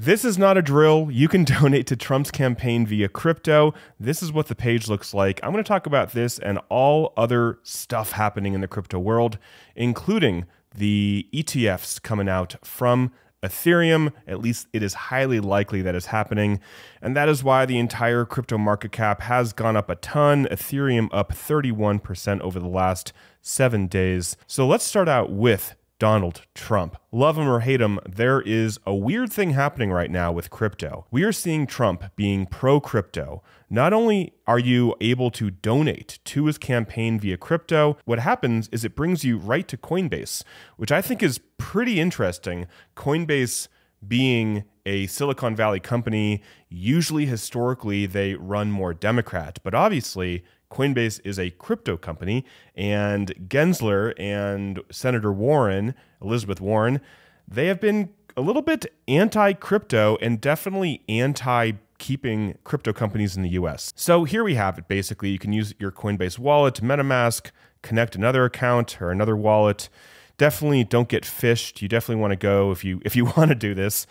This is not a drill. You can donate to Trump's campaign via crypto. This is what the page looks like. I'm going to talk about this and all other stuff happening in the crypto world, including the ETFs coming out from Ethereum. At least it is highly likely that is happening. And that is why the entire crypto market cap has gone up a ton. Ethereum up 31% over the last 7 days. So let's start out with Donald Trump. Love him or hate him, there is a weird thing happening right now with crypto. We are seeing Trump being pro-crypto. Not only are you able to donate to his campaign via crypto, what happens is it brings you right to Coinbase, which I think is pretty interesting. Coinbase being a Silicon Valley company, usually historically they run more Democrat, but obviously Coinbase is a crypto company, and Gensler and Senator Warren, Elizabeth Warren, they have been a little bit anti-crypto and definitely anti-keeping crypto companies in the US. So here we have it. Basically, you can use your Coinbase wallet to MetaMask, connect another account or another wallet. Definitely don't get phished. You definitely want to go, if you want to do this,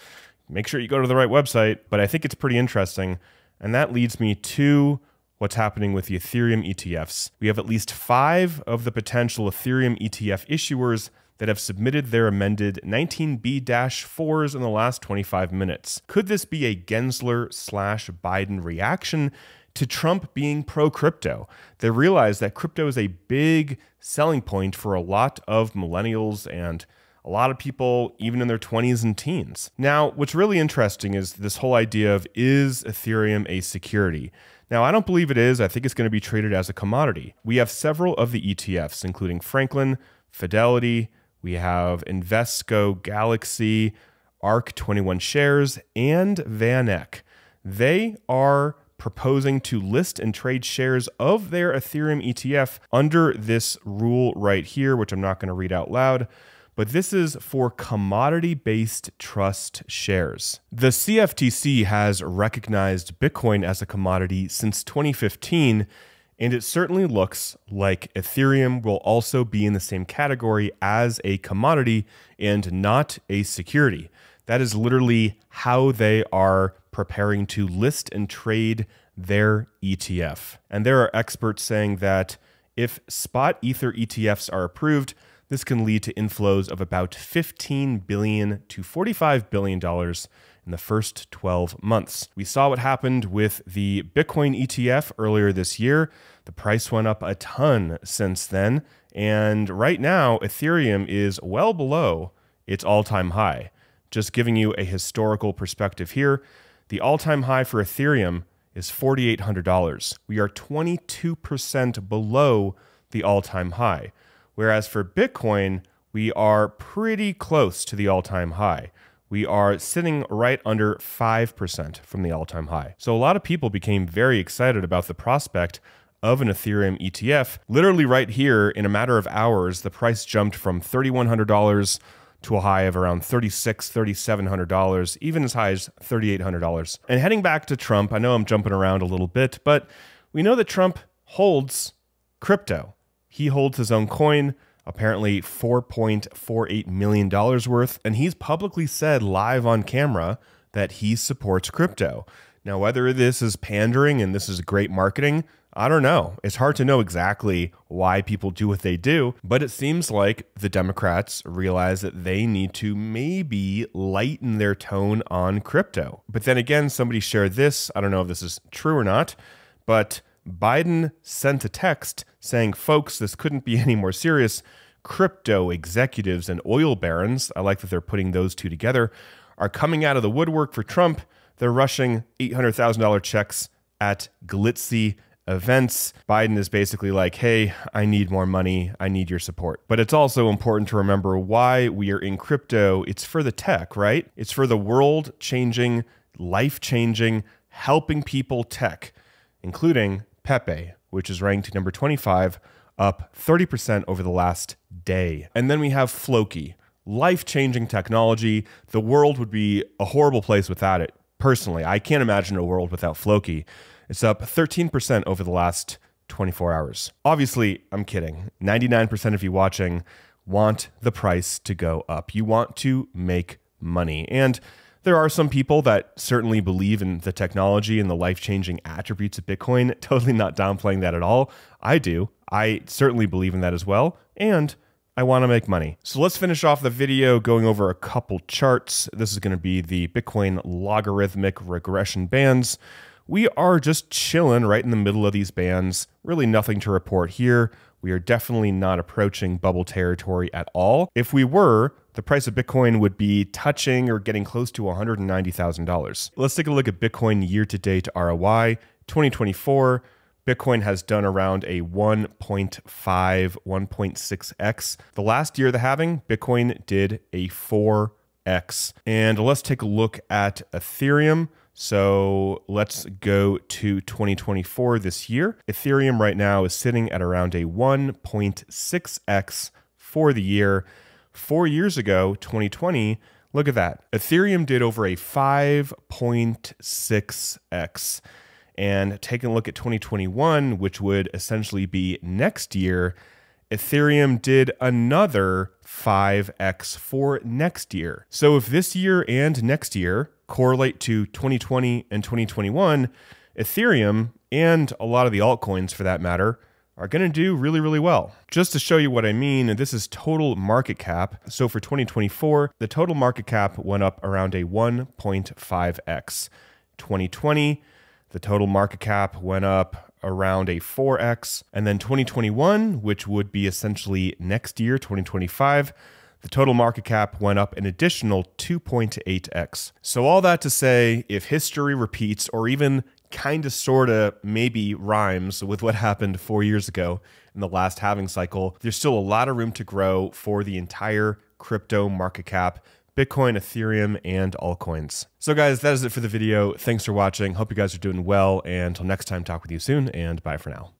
make sure you go to the right website, but I think it's pretty interesting. And that leads me to what's happening with the Ethereum ETFs. We have at least 5 of the potential Ethereum ETF issuers that have submitted their amended 19B-4s in the last 25 minutes. Could this be a Gensler/Biden reaction to Trump being pro-crypto? They realize that crypto is a big selling point for a lot of millennials and a lot of people, even in their 20s and teens. Now, what's really interesting is this whole idea of, is Ethereum a security? Now, I don't believe it is. I think it's going to be traded as a commodity. We have several of the ETFs, including Franklin, Fidelity, we have Invesco, Galaxy, ARK 21 shares, and VanEck. They are proposing to list and trade shares of their Ethereum ETF under this rule right here, which I'm not going to read out loud. But this is for commodity-based trust shares. The CFTC has recognized Bitcoin as a commodity since 2015, and it certainly looks like Ethereum will also be in the same category as a commodity and not a security. That is literally how they are preparing to list and trade their ETF. And there are experts saying that if spot Ether ETFs are approved, this can lead to inflows of about $15 billion to $45 billion in the first 12 months. We saw what happened with the Bitcoin ETF earlier this year. The price went up a ton since then. And right now, Ethereum is well below its all-time high. Just giving you a historical perspective here, the all-time high for Ethereum is $4,800. We are 22% below the all-time high. Whereas for Bitcoin, we are pretty close to the all-time high. We are sitting right under 5% from the all-time high. So a lot of people became very excited about the prospect of an Ethereum ETF. Literally right here, in a matter of hours, the price jumped from $3,100 to a high of around $3,600, $3,700, even as high as $3,800. And heading back to Trump, I know I'm jumping around a little bit, but we know that Trump holds crypto. He holds his own coin, apparently $4.48 million worth, and he's publicly said live on camera that he supports crypto. Now, whether this is pandering and this is great marketing, I don't know. It's hard to know exactly why people do what they do, but it seems like the Democrats realize that they need to maybe lighten their tone on crypto. But then again, somebody shared this. I don't know if this is true or not, but Biden sent a text saying, folks, this couldn't be any more serious. Crypto executives and oil barons, I like that they're putting those two together, are coming out of the woodwork for Trump. They're rushing $800,000 checks at glitzy events. Biden is basically like, hey, I need more money. I need your support. But it's also important to remember why we are in crypto. It's for the tech, right? It's for the world-changing, life-changing, helping people tech, including Pepe, which is ranked number 25, up 30% over the last day. And then we have Floki, life-changing technology. The world would be a horrible place without it. Personally, I can't imagine a world without Floki. It's up 13% over the last 24 hours. Obviously, I'm kidding. 99% of you watching want the price to go up. You want to make money. And there are some people that certainly believe in the technology and the life-changing attributes of Bitcoin. Totally not downplaying that at all. I do. I certainly believe in that as well. And I want to make money. So let's finish off the video going over a couple charts. This is going to be the Bitcoin logarithmic regression bands. We are just chilling right in the middle of these bands. Really nothing to report here. We are definitely not approaching bubble territory at all. If we were, the price of Bitcoin would be touching or getting close to $190,000. Let's take a look at Bitcoin year-to-date ROI. 2024, Bitcoin has done around a 1.5, 1.6x. The last year of the halving, Bitcoin did a 4x. And let's take a look at Ethereum. So let's go to 2024 this year. Ethereum right now is sitting at around a 1.6x for the year. 4 years ago, 2020, look at that. Ethereum did over a 5.6x. And taking a look at 2021, which would essentially be next year, Ethereum did another 5x for next year. So if this year and next year correlate to 2020 and 2021, Ethereum and a lot of the altcoins for that matter are going to do really, really well. Just to show you what I mean, this is total market cap. So for 2024, the total market cap went up around a 1.5x. 2020, the total market cap went up around a 4x. And then 2021, which would be essentially next year, 2025, the total market cap went up an additional 2.8x. So all that to say, if history repeats or even kind of, sort of, maybe rhymes with what happened 4 years ago in the last halving cycle, there's still a lot of room to grow for the entire crypto market cap, Bitcoin, Ethereum, and altcoins. So guys, that is it for the video. Thanks for watching. Hope you guys are doing well. And until next time, talk with you soon, and bye for now.